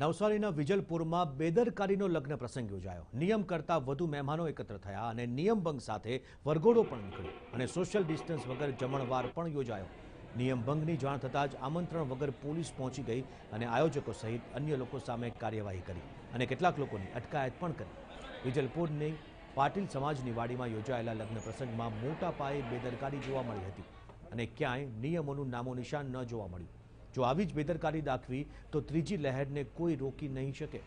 નવસારીના વિજલપુરમાં બેદરકારીનો લગ્ન પ્રસંગ યોજાયો। નિયમ કરતા વધુ મહેમાનો એકત્ર થયા અને નિયમભંગ સાથે વરઘોડો પણ નીકળ્યો અને સોશિયલ ડિસ્ટન્સ વગર જમણવાર પણ યોજાયો। નિયમભંગની જાણ થતાં જ આમંત્રણ વગર પોલીસ પહોંચી ગઈ અને આયોજકો સહિત અન્ય લોકો સામે કાર્યવાહી કરી અને કેટલાક લોકોની અટકાયત પણ કરી। વિજલપુરની પાટીલ સમાજની વાડીમાં યોજાયેલા લગ્ન પ્રસંગમાં મોટા પાયે બેદરકારી જોવા મળી હતી અને ક્યાંય નિયમોનું નામો નિશાન ન જોવા મળ્યું। जो आवी ज बेदरकारी दाखवी तो त्रीजी लहर ने कोई रोकी नहीं सके।